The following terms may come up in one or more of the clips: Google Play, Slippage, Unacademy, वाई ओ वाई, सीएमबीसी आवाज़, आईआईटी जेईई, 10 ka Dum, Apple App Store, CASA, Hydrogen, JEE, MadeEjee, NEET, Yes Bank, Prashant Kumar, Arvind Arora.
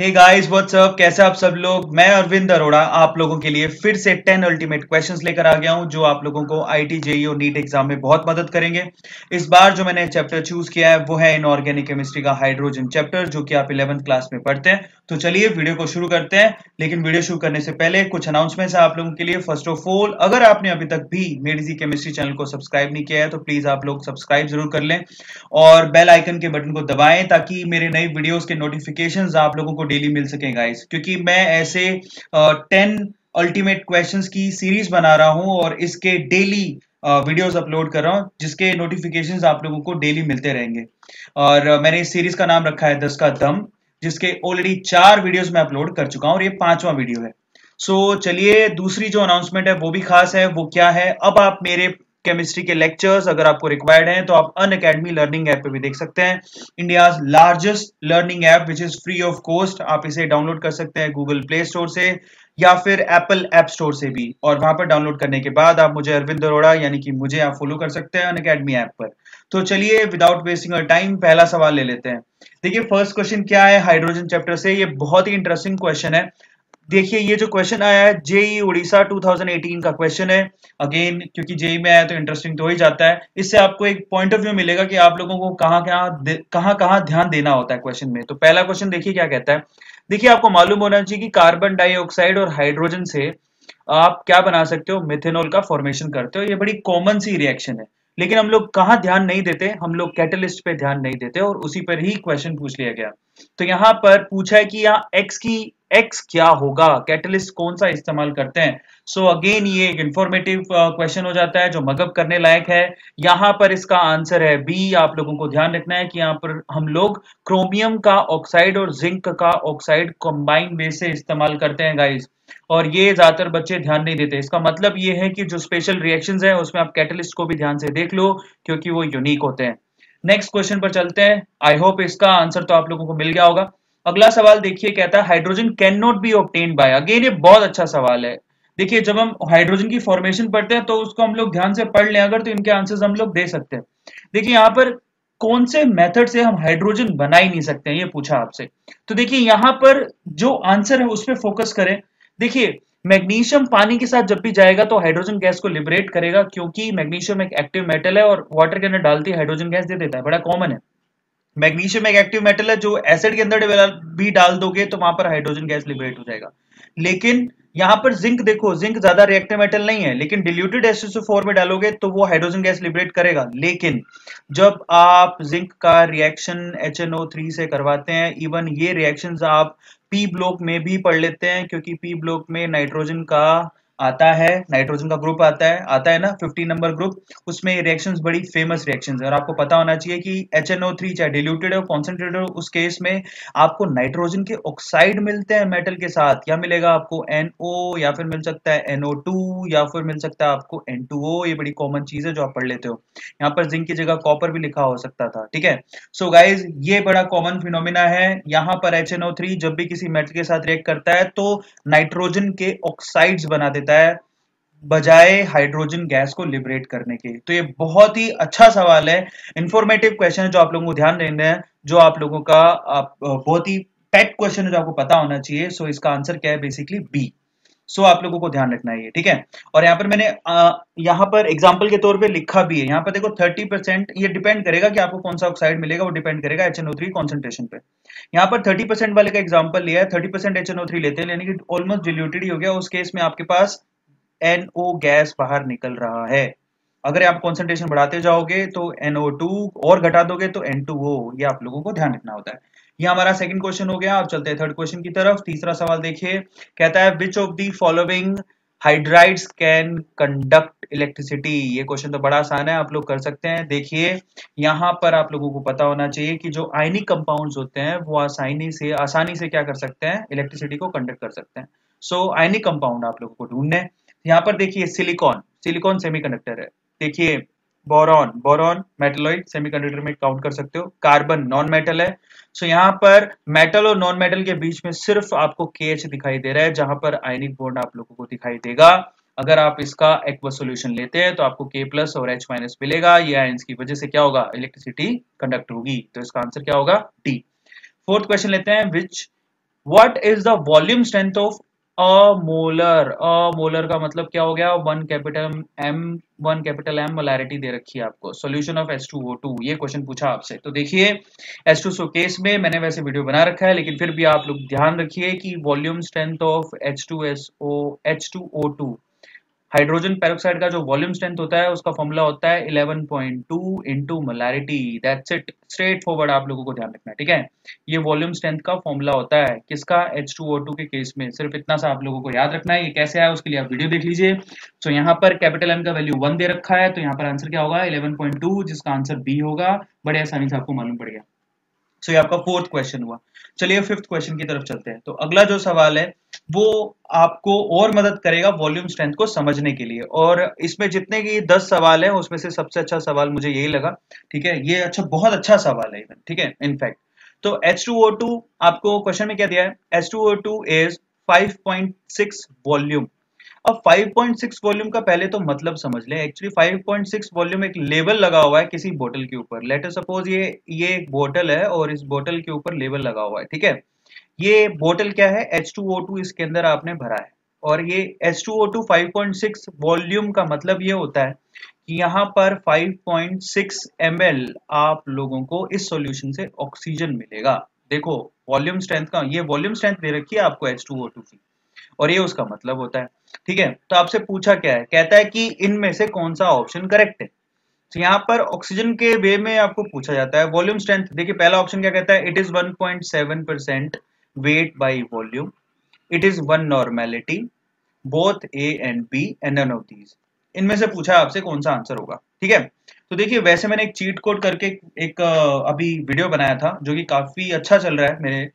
Hey guys what's up, कैसे आप सब लोग। मैं अरविंद अरोड़ा आप लोगों के लिए फिर से 10 अल्टीमेट क्वेश्चंस लेकर आ गया हूं जो आप लोगों को आईआईटी जेईई और नीट एग्जाम में बहुत मदद करेंगे। इस बार जो मैंने चैप्टर चूज किया है वो है इनऑर्गेनिक केमिस्ट्री का हाइड्रोजन चैप्टर, जो कि आप 11th क्लास में पढ़ते हैं। तो चलिए वीडियो को शुरू करते हैं, लेकिन वीडियो शुरू करने से पहले कुछ अनाउंसमेंट्स है आप लोगों के लिए। फर्स्ट ऑफ ऑल, अगर आपने अभी तक भी मेड जी केमिस्ट्री चैनल को सब्सक्राइब नहीं किया है तो प्लीज आप लोग सब्सक्राइब जरूर कर लें और बेल आइकन के बटन को दबाएं, ताकि मेरे नए वीडियोज के नोटिफिकेशन आप लोगों को डेली मिल सके गाइस। क्योंकि मैं ऐसे 10 अल्टीमेट क्वेश्चंस की सीरीज बना रहा हूं और इसके डेली वीडियोस अपलोड कर रहा हूं, जिसके नोटिफिकेशंस आप लोगों को डेली मिलते रहेंगे। और मैंने इस सीरीज का नाम रखा है 10 का दम, जिसके ऑलरेडी 4 वीडियोस मैं अपलोड कर चुका हूं और ये 5वां वीडियो है। सो चलिए, दूसरी जो अनाउंसमेंट है वो भी खास है। वो क्या है, अब आप मेरे केमिस्ट्री के लेक्चर्स अगर आपको रिक्वायर्ड हैं तो आप अनअकैडमी लर्निंग ऐप पे भी देख सकते हैं। India's largest learning app which is free of cost. आप इसे डाउनलोड कर सकते हैं गूगल प्ले स्टोर से या फिर एप्पल ऐप स्टोर से भी, और वहां पर डाउनलोड करने के बाद आप मुझे अरविंद अरोड़ा यानी कि मुझे आप फॉलो कर सकते हैं अनअकैडमी ऐप पर। तो चलिए विदाउट वेस्टिंग अवर टाइम पहला सवाल ले लेते हैं। देखिए फर्स्ट क्वेश्चन क्या है हाइड्रोजन चैप्टर से, ये बहुत ही इंटरेस्टिंग क्वेश्चन है। देखिए ये जो क्वेश्चन आया है जेई उड़ीसा 2018 का क्वेश्चन है। अगेन क्योंकि जेई में आया तो इंटरेस्टिंग तो हो ही जाता है। इससे आपको एक पॉइंट ऑफ व्यू मिलेगा कि आप लोगों को कहाँ कहाँ ध्यान देना होता है क्वेश्चन में। तो पहला क्वेश्चन देखिए क्या कहता है। देखिए आपको मालूम होना चाहिए कि कार्बन डाइऑक्साइड और हाइड्रोजन से आप क्या बना सकते हो, मिथेनॉल का फॉर्मेशन करते हो। ये बड़ी कॉमन सी रिएक्शन है, लेकिन हम लोग कहाँ ध्यान नहीं देते, हम लोग कैटलिस्ट पे ध्यान नहीं देते और उसी पर ही क्वेश्चन पूछ लिया गया। तो यहाँ पर पूछा है कि यहाँ एक्स क्या होगा, कैटलिस्ट कौन सा इस्तेमाल करते हैं। सो अगेन ये एक इंफॉर्मेटिव क्वेश्चन हो जाता है जो मगअप करने लायक है। यहाँ पर इसका आंसर है बी। आप लोगों को ध्यान रखना है कि यहाँ पर हम लोग क्रोमियम का ऑक्साइड और जिंक का ऑक्साइड कंबाइन वे से इस्तेमाल करते हैं गाइज, और ये ज्यादातर बच्चे ध्यान नहीं देते। इसका मतलब ये है कि जो स्पेशल रिएक्शंस हैं उसमें आप कैटलिस्ट को भी ध्यान से देख लो क्योंकि वो यूनिक होते हैं। नेक्स्ट क्वेश्चन पर चलते हैं। आई होप इसका आंसर तो आप लोगों को मिल गया होगा। अगला सवाल देखिए कहता है hydrogen can not be obtained by. Again ये बहुत अच्छा सवाल है। देखिए जब हम हाइड्रोजन की फॉर्मेशन पढ़ते हैं तो उसको हम लोग ध्यान से पढ़ लें अगर, तो इनके आंसर्स हम लोग दे सकते हैं। देखिए यहाँ पर कौन से मेथड से हम हाइड्रोजन बना ही नहीं सकते हैं, ये पूछा आपसे। तो देखिए यहाँ पर जो आंसर है उस पर फोकस करें। देखिए मैग्नीशियम पानी के साथ जब भी जाएगा तो हाइड्रोजन गैस को लिबरेट करेगा, क्योंकि मैग्नीशियम एक एक्टिव मेटल है और वाटर के अंदर डालती है हाइड्रोजन गैस दे देता है, बड़ा कॉमन है। मैग्नीशियम एक एक्टिव मेटल है जो एसिड के अंदर भी डाल दोगे तो वहां पर हाइड्रोजन गैस लिबरेट हो जाएगा। लेकिन यहाँ पर जिंक देखो, जिंक ज्यादा रिएक्टिव मेटल नहीं है, लेकिन डिल्यूटेड H2SO4 में डालोगे तो वो हाइड्रोजन गैस लिबरेट करेगा। लेकिन जब आप जिंक का रिएक्शन HNO3 से करवाते हैं, इवन ये रिएक्शंस आप पी ब्लॉक में भी पढ़ लेते हैं, क्योंकि पी ब्लॉक में नाइट्रोजन का आता है, नाइट्रोजन का ग्रुप आता है ना 15 नंबर ग्रुप, उसमें रिएक्शंस बड़ी फेमस रिएक्शंस है। और आपको पता होना चाहिए कि HNO3 चाहे डिल्यूटेड हो कॉन्सेंट्रेटेड हो, उस केस में आपको नाइट्रोजन के ऑक्साइड मिलते हैं मेटल के साथ। क्या मिलेगा आपको, NO, या फिर मिल सकता है NO2, या फिर मिल सकता है आपको N2O। ये बड़ी कॉमन चीज है जो आप पढ़ लेते हो। यहाँ पर जिंक की जगह कॉपर भी लिखा हो सकता था, ठीक है। सो गाइज ये बड़ा कॉमन फिनोमिना है। यहाँ पर HNO3 जब भी किसी मेटल के साथ रिएक्ट करता है तो नाइट्रोजन के ऑक्साइड्स बना देता है बजाय हाइड्रोजन गैस को लिबरेट करने के। तो ये बहुत ही अच्छा सवाल है, इंफॉर्मेटिव क्वेश्चन है जो आप लोगों को ध्यान देना है, जो आप लोगों का बहुत ही पेट क्वेश्चन है जो आपको पता होना चाहिए। सो इसका आंसर क्या है, बेसिकली बी। सो आप लोगों को ध्यान रखना है ये, ठीक है। और यहाँ पर मैंने यहाँ पर एग्जाम्पल के तौर पे लिखा भी है। यहाँ पर देखो 30% ये डिपेंड करेगा कि आपको कौन सा ऑक्साइड मिलेगा, वो डिपेंड करेगा HNO3 कॉन्सेंट्रेशन पे। यहाँ पर 30% वाले का एग्जाम्पल लिया है। 30% HNO3 लेते हैं, यानी कि ऑलमोस्ट डिल्यूटेड ही हो गया। उस केस में आपके पास NO गैस बाहर निकल रहा है। अगर आप कॉन्सेंट्रेशन बढ़ाते जाओगे तो NO2 और घटा दोगे तो N2O। ये आप लोगों को ध्यान रखना होता है। ये हमारा सेकंड क्वेश्चन हो गया। आप चलते हैं थर्ड क्वेश्चन की तरफ। तीसरा सवाल देखिए कहता है which of the following hydrides can conduct electricity. ये क्वेश्चन तो बड़ा आसान है, आप लोग कर सकते हैं। देखिए यहाँ पर आप लोगों को पता होना चाहिए कि जो आयनिक कंपाउंड्स होते हैं वो आसानी से क्या कर सकते हैं, इलेक्ट्रिसिटी को कंडक्ट कर सकते हैं। सो आयनिक कंपाउंड आप लोगों को ढूंढने हैं। यहाँ पर देखिए सिलिकॉन सेमीकंडक्टर है। देखिए बोरॉन मेटलॉइड सेमीकंडक्टर में काउंट कर सकते हो। कार्बन नॉन मेटल है। सो यहाँ पर मेटल और नॉन मेटल के बीच में सिर्फ आपको KH दिखाई दे रहा है, जहां पर आयनिक बॉन्ड आप लोगों को दिखाई देगा। अगर आप इसका एक्वा सॉल्यूशन लेते हैं तो आपको K+ और H- मिलेगा। ये आयंस की वजह से क्या होगा, इलेक्ट्रिसिटी कंडक्ट होगी। तो इसका आंसर क्या होगा, डी। फोर्थ क्वेश्चन लेते हैं। Which what is the volume strength of a molar का मतलब क्या हो गया, वन कैपिटल एम मोलैरिटी दे रखी है आपको। सोल्यूशन ऑफ H2O2 ये क्वेश्चन पूछा आपसे। तो देखिए H2 शोकेस में मैंने वैसे वीडियो बना रखा है, लेकिन फिर भी आप लोग ध्यान रखिए कि volume strength of H2O2 hydrogen peroxide का जो वॉल्यूम स्ट्रेंथ होता है उसका फॉर्मूला होता है 11.2 into molarity. That's it, straight forward आप लोगों को ध्यान रखना है, ठीक है। ये वॉल्यूम स्ट्रेंथ का फॉर्मूला होता है किसका, H2O2 के केस में। सिर्फ इतना सा आप लोगों को याद रखना है। ये कैसे आया उसके लिए आप वीडियो देख लीजिए। तो यहाँ पर कैपिटल एम का वैल्यू 1 दे रखा है, तो यहाँ पर आंसर क्या होगा 11.2, जिसका आंसर बी होगा। बड़े आसानी से आपको मालूम पड़ गया। सो ये आपका फोर्थ क्वेश्चन हुआ। चलिए फिफ्थ क्वेश्चन की तरफ चलते हैं। तो अगला जो सवाल है वो आपको और मदद करेगा वॉल्यूम स्ट्रेंथ को समझने के लिए, और इसमें जितने की 10 सवाल हैं उसमें से सबसे अच्छा सवाल मुझे यही लगा, ठीक है। ये अच्छा, बहुत अच्छा सवाल है इवन, ठीक है। इनफैक्ट तो H2O2 आपको क्वेश्चन में क्या दिया है, H2O2 इज 5.6 वॉल्यूम। अब 5.6 वॉल्यूम का पहले तो मतलब समझ लें। एक्चुअली 5.6 वॉल्यूम एक लेबल लगा हुआ है किसी बोतल के ऊपर। लेट अस सपोज ये एक बोतल है और इस बोतल के ऊपर लेबल लगा हुआ है, ठीक है। ये बोतल क्या है, H2O2 इसके अंदर आपने भरा है, और ये H2O2 5.6 वॉल्यूम का मतलब ये होता है कि यहाँ पर 5.6 ml आप लोगों को इस सॉल्यूशन से ऑक्सीजन मिलेगा। देखो वॉल्यूम स्ट्रेंथ का, ये वॉल्यूम स्ट्रेंथ दे रखी है आपको H2O2 की, और ये उसका मतलब होता है, ठीक है। तो आपसे पूछा क्या है, कहता है कि इनमें से कौन सा ऑप्शन करेक्ट है। तो यहाँ पर ऑक्सीजन के वे में आपको पूछा जाता है वॉल्यूम स्ट्रेंथ। देखिए पहला ऑप्शन क्या कहता है, it is 1.7% weight by volume, it is one normality, both A and B and none of these. इनमें से पूछा आपसे कौन सा आंसर होगा, ठीक है। तो देखिए वैसे मैंने एक चीट कोड करके एक अभी वीडियो बनाया था जो कि काफी अच्छा चल रहा है मेरे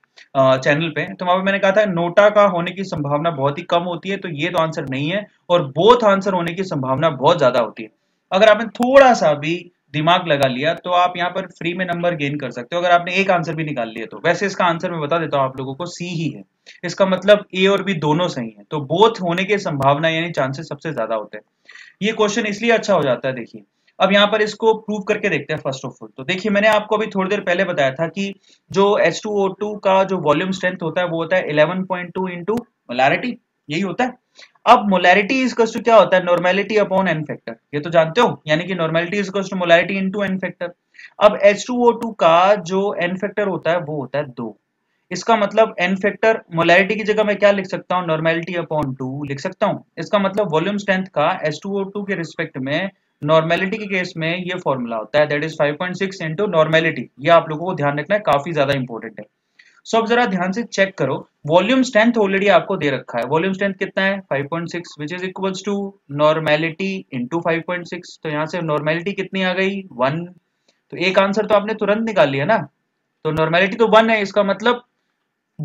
चैनल पे। तो वहां पर मैंने कहा था नोटा का होने की संभावना बहुत ही कम होती है, तो ये तो आंसर नहीं है, और बोथ आंसर होने की संभावना बहुत ज्यादा होती है। अगर आपने थोड़ा सा भी दिमाग लगा लिया तो आप यहाँ पर फ्री में नंबर गेन कर सकते हो, अगर आपने एक आंसर भी निकाल लिया तो। वैसे इसका आंसर मैं बता देता हूँ आप लोगों को, सी ही है। इसका मतलब ए और बी दोनों सही हैं, तो बोथ होने के संभावना यानी चांसेस सबसे ज्यादा होते हैं। ये क्वेश्चन इसलिए अच्छा हो जाता है। देखिए अब यहाँ पर इसको प्रूव करके देखते हैं फर्स्ट ऑफ ऑल। तो देखिए मैंने आपको अभी थोड़ी देर पहले बताया था कि जो H2O2 का जो वॉल्यूम स्ट्रेंथ होता है वो होता है 11.2 इंटू मोलैरिटी, यही होता है। अब मोलैरिटी इज इक्वल टू क्या होता है, नॉर्मेलिटी अपॉन एन फैक्टर, ये तो जानते हो, यानी कि normality is equal to molarity into N factor. अब H2O2 का जो एन फैक्टर होता है वो होता है 2। इसका मतलब एन फैक्टर मोलैरिटी की जगह मैं क्या लिख सकता हूँ, नॉर्मेलिटी अपॉन 2 लिख सकता हूँ। इसका मतलब वॉल्यूम स्ट्रेंथ का H2O2 के रिस्पेक्ट में नॉर्मेलिटी के केस में ये फॉर्मूला होता है, दैट इज 5.6 इंटू नॉर्मेलिटी। ये आप लोगों को ध्यान रखना है, काफी ज्यादा इंपॉर्टेंट है। सो अब जरा ध्यान से चेक करो, वॉल्यूम स्ट्रेंथ ऑलरेडी आपको दे रखा है। वॉल्यूम स्ट्रेंथ कितना है, 5.6 which is equals to normality into 5.6। तो यहाँ से नॉर्मेलिटी कितनी आ गई, 1। तो एक आंसर तो आपने तुरंत निकाल लिया ना, तो नॉर्मेलिटी तो 1 है, इसका मतलब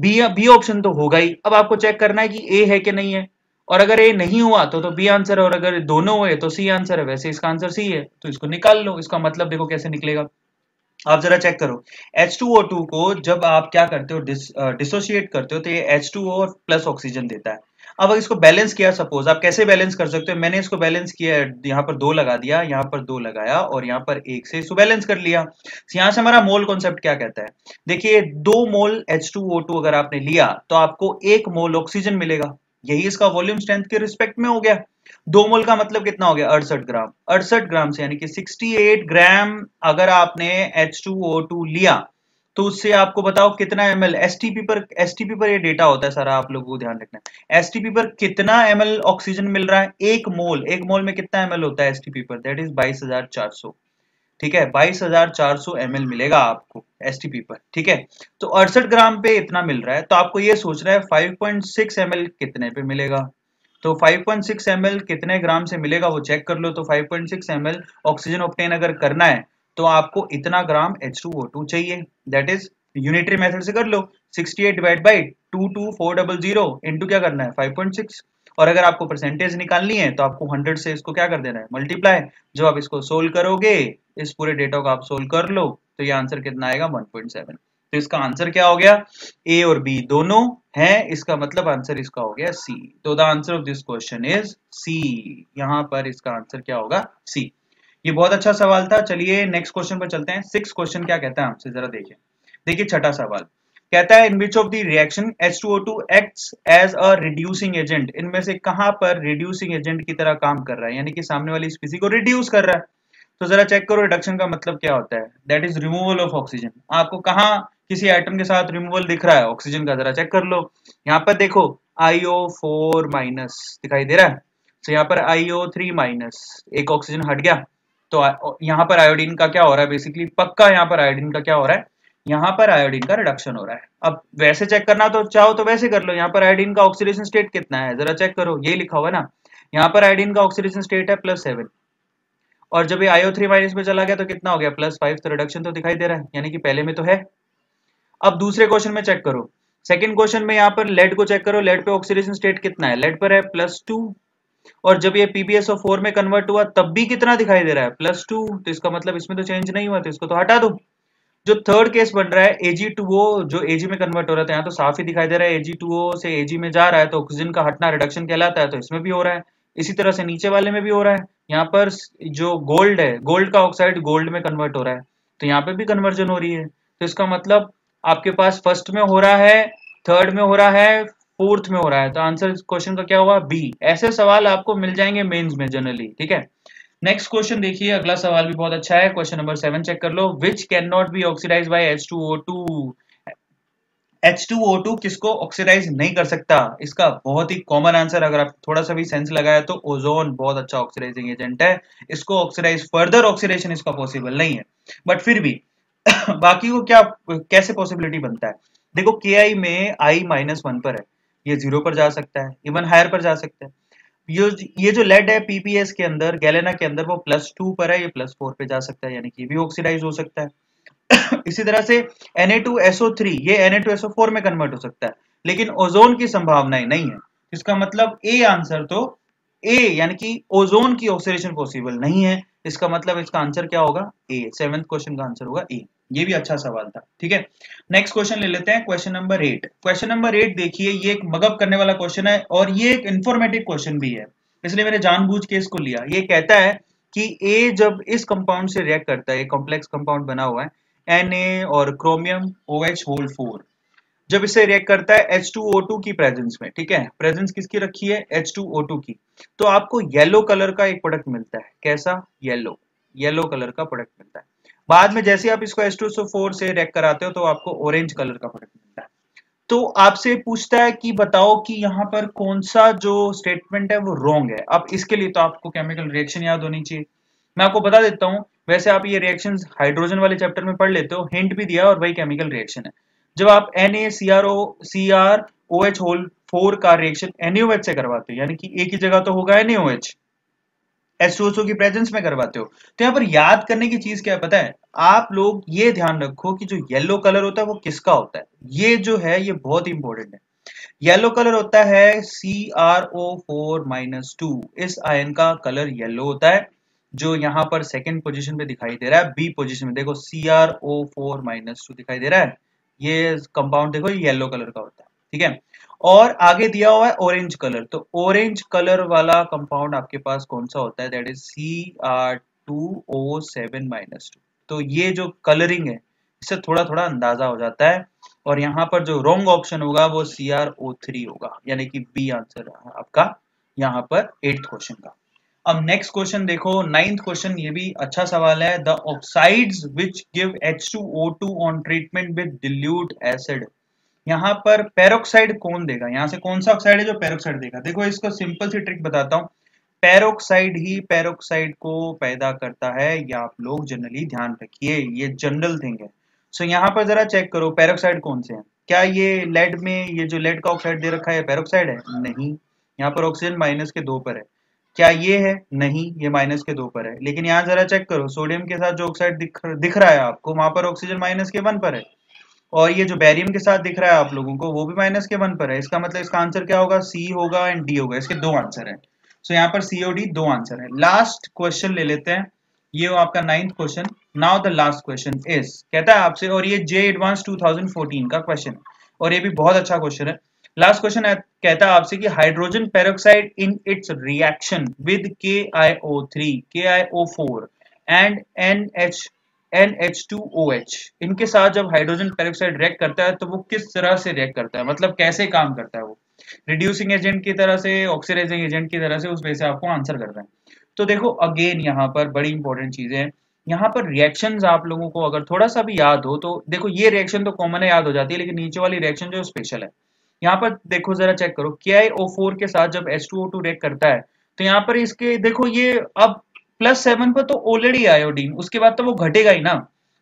बी ऑप्शन तो होगा ही। अब आपको चेक करना है कि ए है कि नहीं है, और अगर ए नहीं हुआ तो बी आंसर है, और अगर दोनों हुए तो सी आंसर है। वैसे इसका आंसर सी है, तो इसको निकाल लो। इसका मतलब देखो कैसे निकलेगा, आप जरा चेक करो। H2O2 को जब आप क्या करते हो, डिसोशिएट करते हो, तो ये H2O और प्लस ऑक्सीजन देता है। अब इसको बैलेंस किया, सपोज आप कैसे बैलेंस कर सकते हो, मैंने इसको बैलेंस किया, यहाँ पर 2 लगा दिया, यहाँ पर 2 लगाया, और यहाँ पर 1 से इसको बैलेंस कर लिया। यहाँ से हमारा मोल कॉन्सेप्ट क्या कहता है, देखिए 2 मोल H2O2 अगर आपने लिया तो आपको 1 मोल ऑक्सीजन मिलेगा। यही इसका वॉल्यूम स्ट्रेंथ के रिस्पेक्ट में हो गया। 2 मोल का मतलब कितना हो गया, 68 ग्राम। 68 ग्राम से यानी कि 68 ग्राम अगर आपने H2O2 लिया तो उससे आपको बताओ कितना ml, एसटीपी पर ये डेटा होता है सारा, आप लोगों को ध्यान रखना है। एसटीपी पर कितना ml ऑक्सीजन मिल रहा है, 1 मोल। 1 मोल में कितना ml होता है एसटीपी पर, दैट इज 22,400, ठीक है। 22,400 ml मिलेगा आपको एसटीपी पर, ठीक है। तो 68 ग्राम पे इतना मिल रहा है, तो आपको ये सोचना है 5.6 ml कितने पे मिलेगा। तो 5.6 ml कितने ग्राम से मिलेगा वो चेक कर लो। तो 5.6 ml ऑक्सीजन ऑब्टेन अगर करना है तो आपको इतना ग्राम H2O2 चाहिए, दैट इज यूनिटरी मेथड से कर लो, 68 डिवाइड बाई 22400 इंटू क्या करना है 5.6, और अगर आपको परसेंटेज निकालनी है तो आपको 100 से इसको क्या कर देना है, मल्टीप्लाई। जब आप इसको सोल्व करोगे, इस पूरे डेटा को आप सोल्व कर लो, तो ये आंसर कितना आएगा, 1.7। तो इसका आंसर क्या हो गया, ए और बी दोनों हैं, इसका मतलब आंसर इसका हो गया सी। तो the answer of this question is C. यहाँ पर इसका आंसर क्या होगा, सी। ये बहुत अच्छा सवाल था। चलिए नेक्स्ट क्वेश्चन पर चलते हैं। सिक्स्थ क्वेश्चन क्या कहता है हमसे, जरा देखिए। देखिए छठा सवाल, कहता है in which of the reaction H2O2 acts as a reducing agent, इनमें से कहां पर रिड्यूसिंग एजेंट की तरह काम कर रहा है, यानी कि सामने वाली स्पीसी को रिड्यूस कर रहा है। तो जरा चेक करो रिडक्शन का मतलब क्या होता है, that is removal of oxygen. आपको कहां किसी एटम के साथ रिमूवल दिख रहा है ऑक्सीजन का, जरा चेक कर लो। यहाँ पर देखो IO4- दिखाई दे रहा है, तो यहाँ पर IO3-, एक ऑक्सीजन हट गया, तो यहाँ पर आयोडीन का क्या हो रहा है, बेसिकली पक्का यहाँ पर आयोडीन का क्या हो रहा है, यहाँ पर आयोडीन का रिडक्शन हो रहा है। अब वैसे चेक करना तो चाहो तो वैसे कर लो, यहाँ पर आयोडीन का ऑक्सीडेशन स्टेट कितना है जरा चेक करो, ये लिखा हुआ है ना, यहाँ पर आयोडीन का ऑक्सीडेशन स्टेट है +7, और जब ये IO3- में चला गया तो कितना हो गया +5, तो रिडक्शन तो दिखाई दे रहा है, यानी कि पहले में तो है। अब दूसरे क्वेश्चन में चेक करो, सेकेंड क्वेश्चन में यहाँ पर लेड को चेक करो, लेड पे ऑक्सीडेशन स्टेट कितना है, लेड पर है +2, और जब ये PbSO4 में कन्वर्ट हुआ तब भी कितना दिखाई दे रहा है +2, तो इसका मतलब इसमें तो चेंज नहीं हुआ, तो इसको तो हटा दो। जो थर्ड केस बन रहा है Ag2O जो Ag में कन्वर्ट हो रहा था, यहाँ तो साफ ही दिखाई दे रहा है Ag2O से Ag में जा रहा है, तो ऑक्सीजन का हटना रिडक्शन कहलाता है, तो इसमें भी हो रहा है, इसी तरह से नीचे वाले में भी हो रहा है। यहाँ पर जो गोल्ड है, गोल्ड का ऑक्साइड गोल्ड में कन्वर्ट हो रहा है, तो यहाँ पे भी कन्वर्जन हो रही है, तो इसका मतलब आपके पास फर्स्ट में हो रहा है, थर्ड में हो रहा है, फोर्थ में हो रहा है, तो आंसर इस क्वेश्चन का क्या हुआ, बी। ऐसे सवाल आपको मिल जाएंगे मेंस में जनरली, ठीक है। नेक्स्ट क्वेश्चन देखिए, अगला सवाल भी बहुत अच्छा है, क्वेश्चन नंबर 7 चेक कर लो। Which can not be oxidise by H2O2, H2O2 किसको ऑक्सीडाइज नहीं कर सकता, इसका बहुत ही कॉमन आंसर, अगर आप थोड़ा सा भी सेंस लगाया तो ओजोन बहुत अच्छा ऑक्सीडाइजिंग एजेंट है, इसको ऑक्सीडाइज, फर्दर ऑक्सीडेशन इसका पॉसिबल नहीं है, बट फिर भी बाकी को क्या कैसे पॉसिबिलिटी बनता है, देखो Ki में I-1 पर है, ये 0 पर जा सकता है, इवन हायर पर जा सकता है। ये जो लेड है PPS के अंदर, गैलेना के अंदर, वो +2 पर है, ये +4 पे जा सकता है, यानी कि भी ऑक्सीडाइज हो सकता है। इसी तरह से Na2SO3 ये Na2SO4 में कन्वर्ट हो सकता है, लेकिन ओजोन की संभावनाएं नहीं है, इसका मतलब ए आंसर तो ए, यानी कि ओजोन की ऑक्सीडेशन पॉसिबल नहीं है, इसका मतलब इसका आंसर क्या होगा ए, 7th क्वेश्चन का आंसर होगा ए। ये भी अच्छा सवाल था, ठीक है। नेक्स्ट क्वेश्चन ले लेते हैं, क्वेश्चन नंबर 8। क्वेश्चन नंबर 8 देखिए, ये एक मगअप करने वाला क्वेश्चन है और ये एक इंफॉर्मेटिव क्वेश्चन भी है, इसलिए मैंने जानबूझ के इसको लिया। ये कहता है कि ए जब इस कंपाउंड से रिएक्ट करता है, कॉम्प्लेक्स कंपाउंड बना हुआ है Na और क्रोमियम OH4, जब इससे रिएक्ट करता है H2O2 की प्रेजेंस में, ठीक है, प्रेजेंस किसकी रखी है H2O2 की, तो आपको येलो कलर का एक प्रोडक्ट मिलता है, कैसा, येलो कलर का प्रोडक्ट मिलता है। बाद में जैसे आप इसको H2SO4 से रिएक्ट कराते हो तो आपको ऑरेंज कलर का प्रोडक्ट मिलता है। तो आपसे पूछता है कि बताओ कि यहाँ पर कौन सा जो स्टेटमेंट है वो रॉन्ग है। अब इसके लिए तो आपको केमिकल रिएक्शन याद होनी चाहिए, मैं आपको बता देता हूँ, वैसे आप ये रिएक्शंस हाइड्रोजन वाले चैप्टर में पढ़ लेते हो, हिंट भी दिया और वही केमिकल रिएक्शन है। जब आप NaCrOH4 का रिएक्शन NaOH से करवाते हो, यानी कि एक ही जगह तो होगा NaOH, H2SO की प्रेजेंस में करवाते हो, तो यहाँ पर याद करने की चीज क्या है पता है, आप लोग ये ध्यान रखो कि जो येलो कलर होता है वो किसका होता है, ये जो है ये बहुत इंपॉर्टेंट है। येलो कलर होता है CrO4-2, इस आयन का कलर येलो होता है, जो यहाँ पर सेकंड पोजीशन पे दिखाई दे रहा है, बी पोजीशन में देखो CrO4-2 दिखाई दे रहा है, ये कंपाउंड देखो ये येलो कलर का होता है, ठीक है। और आगे दिया हुआ है ऑरेंज कलर, तो ऑरेंज कलर वाला कंपाउंड आपके पास कौन सा होता है, दैट इज CR2O7-2। तो ये जो कलरिंग है इससे थोड़ा थोड़ा अंदाजा हो जाता है, और यहाँ पर जो रॉन्ग ऑप्शन होगा वो CrO3 होगा, यानी कि बी आंसर आपका यहाँ पर 8th क्वेश्चन का। अब नेक्स्ट क्वेश्चन देखो, 9th क्वेश्चन, ये भी अच्छा सवाल है। The oxides which give H2O2 on treatment with dilute acid, यहाँ पर पेरोक्साइड कौन देगा, यहाँ से कौन सा ऑक्साइड है जो पेरोक्साइड देगा। देखो इसको सिंपल सी ट्रिक बताता हूँ, पेरोक्साइड ही पेरोक्साइड को पैदा करता है, या आप लोग जनरली ध्यान रखिए, ये जनरल थिंग है। सो यहाँ पर जरा चेक करो पेरोक्साइड कौन से हैं, क्या ये लेड में ये जो लेड का ऑक्साइड दे रखा है पेरोक्साइड है, नहीं, यहाँ पर ऑक्सीजन -2 पर है, क्या ये है, नहीं, ये -2 पर है, लेकिन यहाँ जरा चेक करो सोडियम के साथ जो ऑक्साइड दिख रहा है आपको, वहां पर ऑक्सीजन -1 पर है, और ये जो बेरियम के साथ दिख रहा है आप लोगों को वो भी -1 पर है, इसका मतलब इसका आंसर क्या होगा, सी होगा एंड डी होगा, इसके 2 आंसर है। सो यहाँ पर सी और डी 2 आंसर है। लास्ट क्वेश्चन ले लेते हैं, ये हो आपका 9th question. Now the last question is, कहता है आपसे, और ये जे एडवांस 2014 का क्वेश्चन है, और ये भी बहुत अच्छा क्वेश्चन है। लास्ट क्वेश्चन है, कहता है आपसे कि hydrogen peroxide in its reaction with KiO3, KiO4 and NH NH2OH, इनके साथ जब हाइड्रोजन पेरोक्साइड रिएक्ट करता है तो वो किस तरह से रिएक्ट करता है, मतलब कैसे काम करता है वो, रिड्यूसिंग एजेंट की तरह से, ऑक्सीडाइजिंग एजेंट की तरह से, उस वे से आपको आंसर करना है। तो देखो अगेन यहाँ पर बड़ी इंपॉर्टेंट चीजें हैं, यहाँ पर रिएक्शंस आप लोगों को अगर थोड़ा सा भी याद हो तो देखो ये रिएक्शन तो कॉमन है, याद हो जाती है, लेकिन नीचे वाली रिएक्शन जो स्पेशल है। यहाँ पर देखो जरा चेक करो, KiO4 के साथ जब H2O2 रिएक्ट करता है तो यहाँ पर इसके देखो ये अब +7 पर तो ऑलरेडी आयोडीन, उसके बाद तो वो घटेगा ही ना,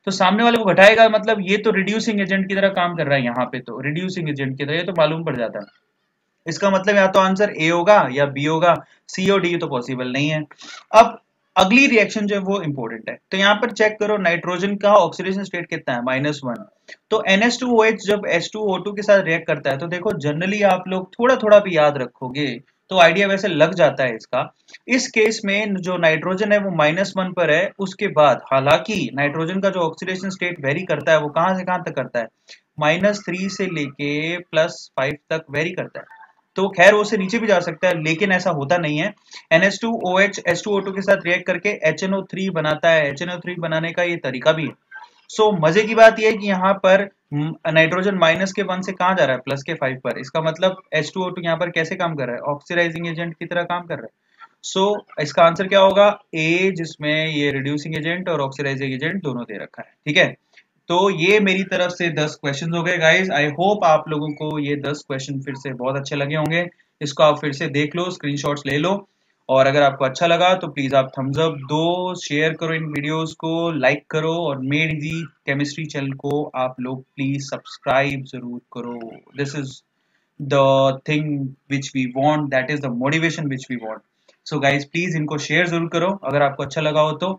तो सामने वाले को घटाएगा, मतलब ये तो रिड्यूसिंग एजेंट की तरह काम कर रहा है, यहाँ पे तो रिड्यूसिंग एजेंट की तरह, ये तो मालूम पड़ जाता है। इसका मतलब या तो आंसर A होगा या B होगा, C और D तो पॉसिबल नहीं है। अब अगली रिएक्शन जो है वो इंपॉर्टेंट है, तो यहाँ पर चेक करो नाइट्रोजन का ऑक्सीडेशन स्टेट कितना है, -1। तो NH2OH जब H2O2 के साथ रिएक्ट करता है तो देखो जनरली आप लोग थोड़ा थोड़ा भी याद रखोगे तो आइडिया वैसे लग जाता है इसका। इस केस में जो नाइट्रोजन है वो -1 पर है, उसके बाद हालांकि नाइट्रोजन का जो ऑक्सीडेशन स्टेट वेरी करता है वो कहाँ से कहाँ तक करता है, -3 से लेके +5 तक वेरी करता है, तो खैर वो से नीचे भी जा सकता है, लेकिन ऐसा होता नहीं है। NH2OH H2O2 के साथ रिएक्ट करके HNO3 बनाता है, HNO3 बनाने का ये तरीका भी है। सो मजे की बात ये है कि यहाँ पर नाइट्रोजन -1 से कहाँ जा रहा है, +5 पर, इसका मतलब H2O2 यहाँ पर कैसे काम कर रहा है, ऑक्सीडाइजिंग एजेंट की तरह काम कर रहा है। सो इसका आंसर क्या होगा, A, जिसमें ये रिड्यूसिंग एजेंट और ऑक्सीडाइजिंग एजेंट दोनों दे रखा है। ठीक है, तो ये मेरी तरफ से 10 क्वेश्चन हो गए गाइज। आई होप आप लोगों को ये 10 क्वेश्चन फिर से बहुत अच्छे लगे होंगे। इसको आप फिर से देख लो, स्क्रीनशॉट्स ले लो, और अगर आपको अच्छा लगा तो प्लीज आप थम्स अप दो, शेयर करो इन वीडियोस को, लाइक करो, और मेड इजी केमिस्ट्री चैनल को आप लोग प्लीज सब्सक्राइब जरूर करो। This is the thing which we want, that is the motivation which we want. So guys please इनको शेयर जरूर करो अगर आपको अच्छा लगा हो तो,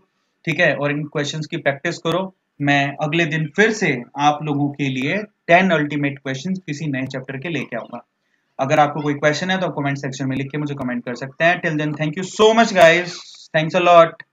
ठीक है, और इन क्वेश्चन की प्रैक्टिस करो। मैं अगले दिन फिर से आप लोगों के लिए 10 अल्टीमेट क्वेश्चंस किसी नए चैप्टर के लेके आऊंगा। अगर आपको कोई क्वेश्चन है तो आप कमेंट सेक्शन में लिख के मुझे कमेंट कर सकते हैं। Till then thank you so much guys, thanks a lot.